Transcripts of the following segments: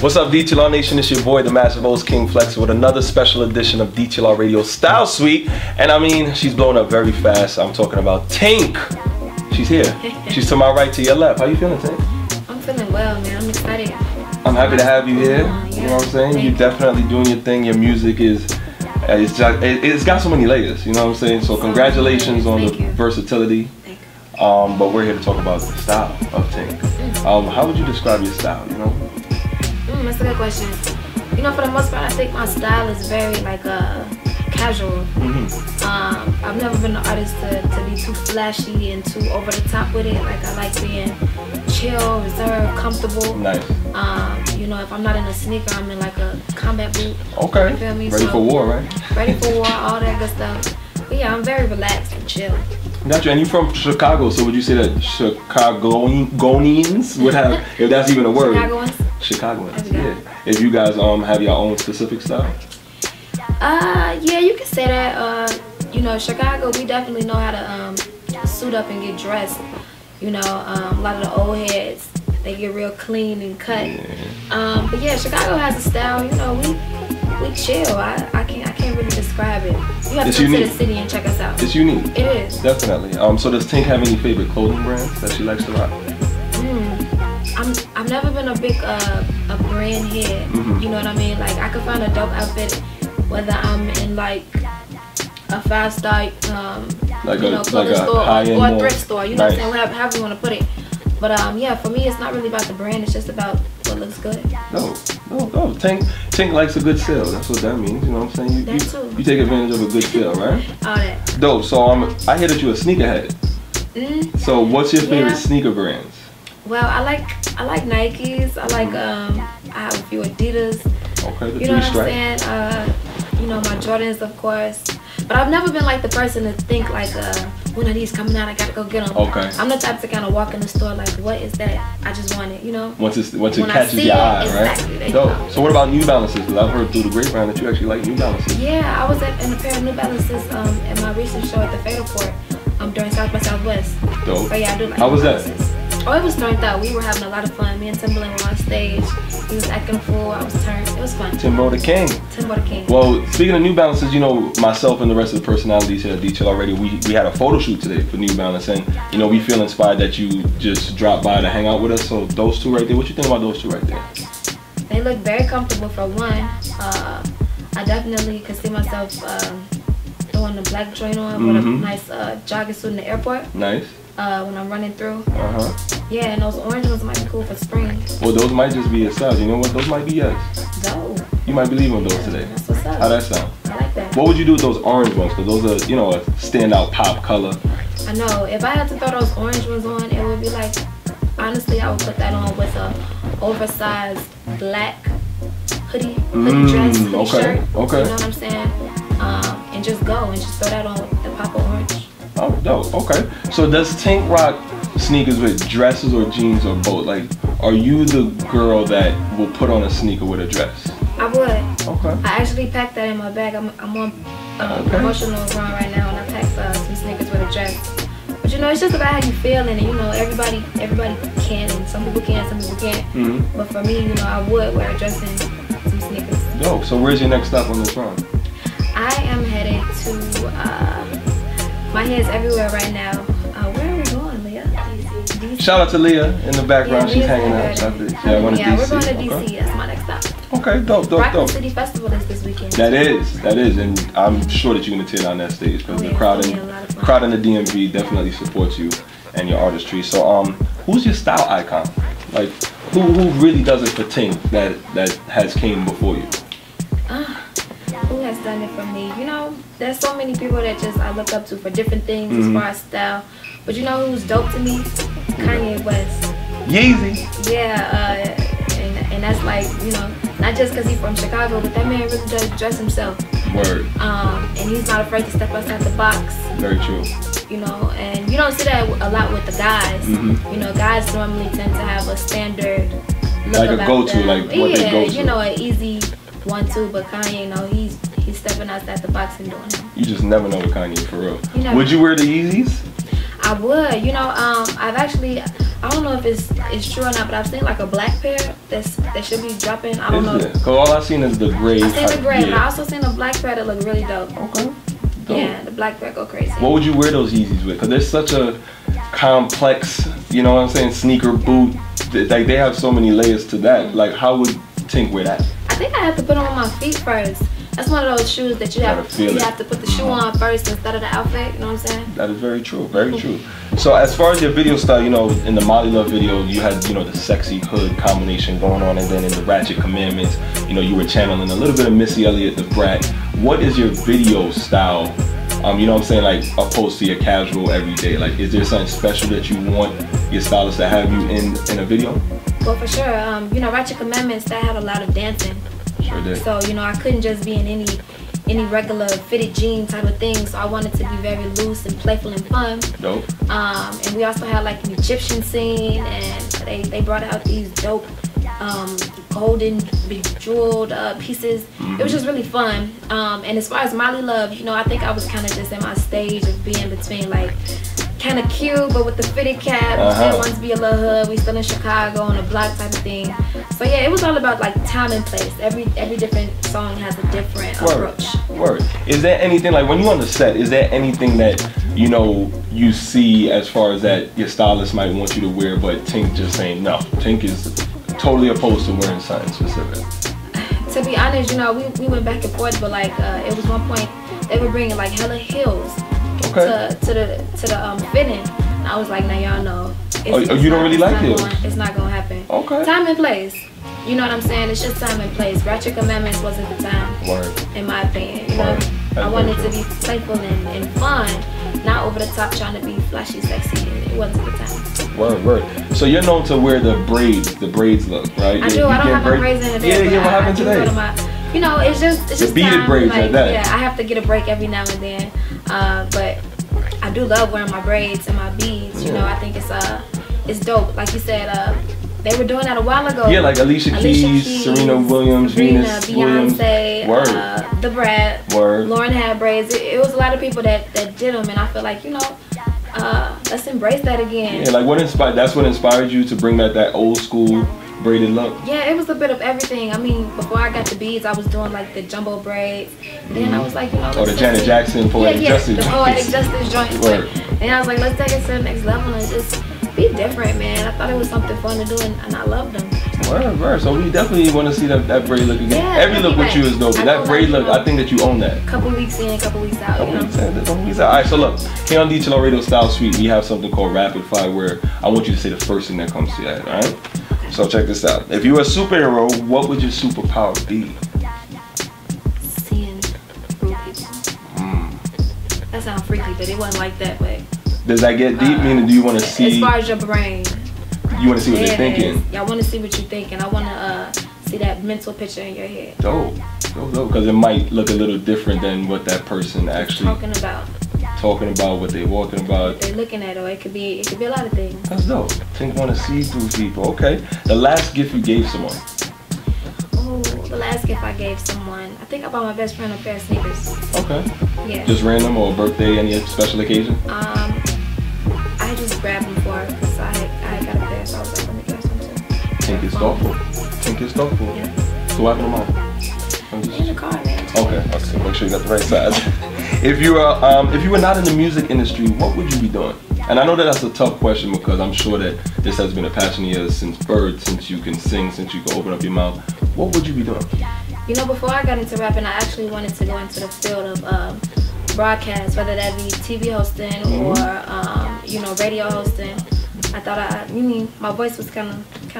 What's up, DTLR Nation? It's your boy, the Massive O's King Flex, with another special edition of DTLR Radio Style Suite. And I mean, she's blowing up very fast. I'm talking about Tink. She's here. She's to my right, to your left. How you feeling, Tink? I'm feeling well, man. I'm excited. I'm happy to have you here. You know what I'm saying? You're definitely doing your thing. Your music is, it's got so many layers. You know what I'm saying? So congratulations on the versatility. But we're here to talk about the style of Tink. How would you describe your style, you know? That's a good question. You know, for the most part, I think my style is very, like, casual. I've never been an artist to be too flashy and too over the top with it. Like, I like being chill, reserved, comfortable. Nice. You know, if I'm not in a sneaker, I'm in, like, a combat boot. Okay. You feel me? Ready for war, right? Ready for war, all that good stuff. But, yeah, I'm very relaxed and chill. Gotcha. And you're from Chicago, so would you say that Chicagoans would have, if that's even a word? Chicagoans, yeah. If you guys have your own specific style? Yeah, you can say that. You know, Chicago, we definitely know how to suit up and get dressed. You know, a lot of the old heads, they get real clean and cut. Yeah. But yeah, Chicago has a style. You know, we chill. I can't really describe it. You have to come to the city and check us out. It's unique. It is. Definitely. So does Tink have any favorite clothing brands that she likes to rock? I've never been a big a brand head. You know what I mean? Like, I could find a dope outfit whether I'm in like a five-star store or a thrift store. You know what I'm saying? Whatever, however you want to put it. But yeah, for me, it's not really about the brand. It's just about what looks good. No. Tink likes a good sale. That's what that means. You know what I'm saying? You take advantage of a good sale, right? All that. Dope. So I hear that you're a sneakerhead. So what's your favorite sneaker brands? Well, I like Nikes. I like I have a few Adidas. Okay, the three stripes. You know, my Jordans, of course. But I've never been like the person to think like when are these coming out, I gotta go get them. Okay. I'm the type to kind of walk in the store like, what is that? I just want it, you know? Once it catches your eye, right? Exactly. So what about New Balances? Because I've heard through the grapevine that you actually like New Balances. Yeah, I was in a pair of New Balances at my recent show at the Fatal Court during South by Southwest. Dope. So yeah, I do like New Balances. How was that? Oh, it was turned out. We were having a lot of fun. Me and Timbaland were on stage. He was acting full. I was turned. It was fun. Timbo the King. Timbo the King. Well, speaking of New Balances, you know, myself and the rest of the personalities here at DTLR Radio, we had a photo shoot today for New Balance, and you know, we feel inspired that you just dropped by to hang out with us. So those two right there, what you think about those two right there? They look very comfortable for one. I definitely could see myself throwing the black joint on with a nice jogging suit in the airport. Nice. When I'm running through. Yeah, and those orange ones might be cool for spring. Well, those might just be a size. You know what? Those might be yours. Dope. You might be leaving those today. That's what's up. How that sound? I like that. What would you do with those orange ones? Because those are, you know, a standout pop color. I know. If I had to throw those orange ones on, it would be like, honestly, I would put that on with a oversized black hoodie, dress, hoodie shirt. Okay. You know what I'm saying? And just go and just throw that on with the pop of orange. Oh, dope. Okay. So does Tink rock sneakers with dresses or jeans or both? Like, are you the girl that will put on a sneaker with a dress? I would. Okay. I actually packed that in my bag. I'm on a promotional run right now, and I packed some sneakers with a dress. But you know, it's just about how you feel in it. You know, everybody can, and some people can, some people can't. But for me, you know, I would wear a dress and some sneakers. Dope. So where's your next stop on this run? I am headed to. My hair's everywhere right now. Where are we going, Leah? DC. Shout out to Leah in the background. Yeah, she's hanging out. We're going to DC. Okay. That's my next stop. Okay, dope. City Festival is this weekend. That is, and I'm sure that you're going to tear down that stage because the crowd in the DMV definitely supports you and your artistry. So, who's your style icon? Like, who really does it for Tink that has came before you? Who has done it for me? You know, there's so many people that just I look up to for different things as far as style. But you know who's dope to me? Kanye West. Yeezy. Yeah, and that's like, you know, not just because he's from Chicago, but that man really does dress himself. Word. And he's not afraid to step outside the box. Very true. You know, and you don't see that a lot with the guys. You know, guys normally tend to have a standard look like about a go-to, like what they go-to. You know, an easy 1-2, but Kanye, you know, he's stepping outside the box and doing it. You just never know with Kanye, for real. Would you wear the Yeezys? I I would, you know, I've actually, I don't know if it's true or not, but I've seen like a black pair that should be dropping. I don't know. Because all I've seen is the gray. I've seen the gray. Yeah. I also seen a black pair that look really dope. Okay. Dope. Yeah, the black pair go crazy. What would you wear those Yeezys with? Because there's such a complex, you know what I'm saying, sneaker boot. Like they have so many layers to that. Like how would Tink wear that? I think I have to put them on my feet first. That's one of those shoes that you have to put the shoe on first instead of the outfit, you know what I'm saying? That is very true, very true. So as far as your video style, you know, in the Molly Love video, you had, you know, the sexy hood combination going on, and then in the Ratchet Commandments, you know, you were channeling a little bit of Missy Elliott, the brat. What is your video style, you know what I'm saying, like opposed to your casual everyday? Like, is there something special that you want your stylist to have you in a video? Well, for sure, you know, Ratchet Commandments, that had a lot of dancing. So, you know, I couldn't just be in any regular fitted jean type of thing, so I wanted to be very loose and playful and fun. Dope. And we also had like an Egyptian scene, and they brought out these dope golden bejeweled pieces. It was just really fun. And as far as Molly Love, you know, I think I was kind of just in my stage of being between like kind of cute, but with the fitted cap, we wanted to be a little hood. We still in Chicago on a block type of thing. So yeah, it was all about like time and place. Every different song has a different approach. Word. Is there anything like when you on the set? Is there anything that you know you see as far as that your stylist might want you to wear, but Tink just saying no? Tink is totally opposed to wearing something specific. To be honest, you know, we went back and forth, but like it was one point they were bringing like hella heels. Okay. To the fitting, and I was like, now y'all know. It's not gonna happen. Okay. Time and place. You know what I'm saying? It's just time and place. Ratchet Commandments wasn't the time. Word. In my opinion, you know. I wanted to be playful and fun, not over the top trying to be flashy, sexy. It wasn't the time. Word, word. So you're known to wear the braids look, right? I do. I don't have my braids in today. Yeah, what happened today? You know, it's just the beaded braids like that. Yeah, I have to get a break every now and then. But I do love wearing my braids and my beads. You know, I think it's dope. Like you said, they were doing that a while ago. Yeah, like Alicia Keys, Serena Williams, Beyonce, the Brad, Lauren had braids. It was a lot of people that did them, and I feel like, you know, let's embrace that again. Yeah, like that's what inspired you to bring that old school braided look? Yeah, it was a bit of everything. I mean, before I got the beads, I was doing like the jumbo braids. Then I was like, you know, the Janet Jackson poetic justice joint. And I was like, let's take it to the next level and just be different, man. I thought it was something fun to do, and I loved them. Word, word. So we definitely want to see that braid look again. Yeah, every look with you is dope, but that braid look, I think that you own that. Couple weeks in, couple weeks out. Couple weeks out. All right, so look, here on DTLR Radio Style Suite, we have something called Rapid Fire, where I want you to say the first thing that comes to your head, all right? So check this out. If you were a superhero, what would your superpower be? Seeing real people. That sounds freaky, but it wasn't like that way. Does that get deep? Meaning, do you want to see? As far as your brain. You want to see what they're thinking. Yeah, I want to see what you're thinking. I want to see that mental picture in your head. Dope. Dope. Because it might look a little different than what that person actually talking about. Talking about what they're walking about. What they're looking at, or it could be a lot of things. That's dope. Tink want to see through people. Okay. The last gift you gave someone. Oh, the last gift I gave someone. I think I bought my best friend a pair of sneakers. Okay. Yeah. Just random or a birthday, any special occasion? I just grabbed them for her because I got a pair, so I was like, let me get something. Tink is thoughtful. Tink is thoughtful. Yeah. So why put them on? In the car, man. Okay. Okay. Make sure you got the right size. If you were not in the music industry, what would you be doing? And I know that that's a tough question because I'm sure that this has been a passion of yours since birth, since you can sing, since you can open up your mouth. What would you be doing? You know, before I got into rapping, I actually wanted to go into the field of broadcast, whether that be TV hosting or you know, radio hosting. I thought my voice was kind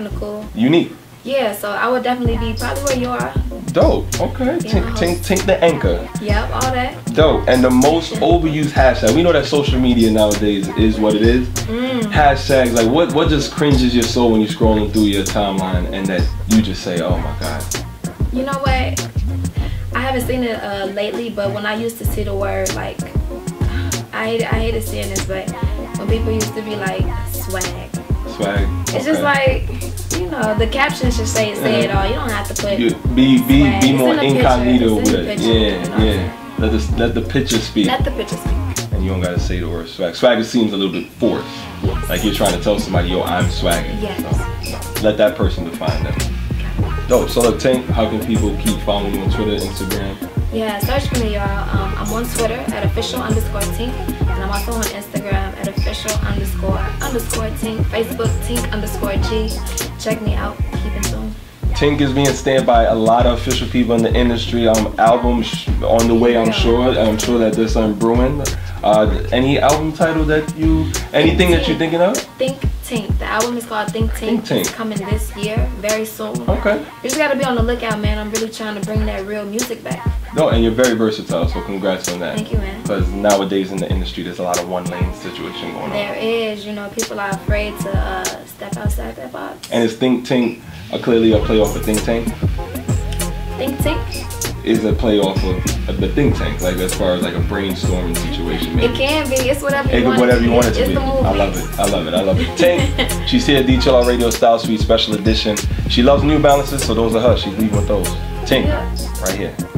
of cool. Unique. Yeah, so I would definitely be probably where you are. Dope. Okay. Tink the anchor. Yep, all that. Dope. And the most overused hashtag. We know that social media nowadays is what it is. Hashtags, like what just cringes your soul when you're scrolling through your timeline and that you just say, oh my God. You know what? I haven't seen it lately, but when I used to see the word, like, I hated seeing this, but when people used to be like, swag. Swag. Okay. It's just like, you know, the captions should say it all. You don't have to put. Be more incognito with it. Yeah, yeah. Let the picture speak. Let the picture speak. and you don't gotta say the word swag. Swagger seems a little bit forced. Yes. Like you're trying to tell somebody, yo, I'm swagging. Yes. So let that person define them. Dope. So look, Tink, how can people keep following you on Twitter, Instagram? Yeah, search for me, y'all. I'm on Twitter at official_Tink, and I'm also on Instagram at official__Tink, Facebook Tink_G. Check me out. Keep it tuned. Tink is being stand by a lot of official people in the industry. Albums on the way, I'm sure. I'm sure that there's something brewing. Any album title that you, anything that you're thinking of? Think Tink. The album is called Think Tink. Think Tink. It's coming this year, very soon. Okay. You just gotta be on the lookout, man. I'm really trying to bring that real music back. No, and you're very versatile, so congrats on that. Thank you, man. Because nowadays in the industry, there's a lot of one-lane situation going on. There is, you know, people are afraid to step outside that box. And is Think Tink clearly a playoff of Think Tink? Think Tink is a playoff of the Think Tink, like as far as like a brainstorming situation. Maybe. It can be. It's whatever you want. Whatever you want it to be. I love it. I love it. I love it. Tink, she's here at DTLR Radio Style Suite Special Edition. She loves New Balances, so those are her. She's leaving with those. Tink, right here.